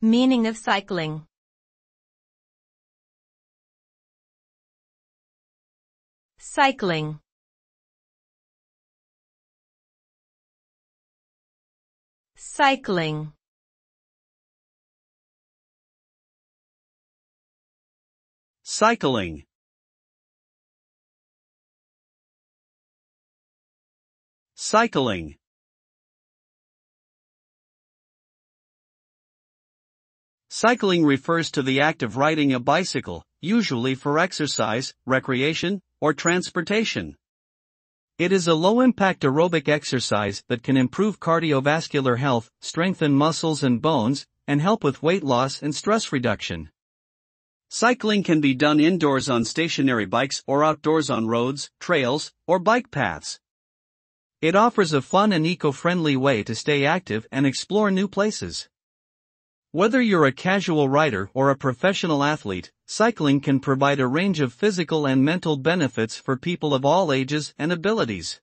Meaning of cycling. Cycling. Cycling. Cycling. Cycling. Cycling refers to the act of riding a bicycle, usually for exercise, recreation, or transportation. It is a low-impact aerobic exercise that can improve cardiovascular health, strengthen muscles and bones, and help with weight loss and stress reduction. Cycling can be done indoors on stationary bikes or outdoors on roads, trails, or bike paths. It offers a fun and eco-friendly way to stay active and explore new places. Whether you're a casual rider or a professional athlete, cycling can provide a range of physical and mental benefits for people of all ages and abilities.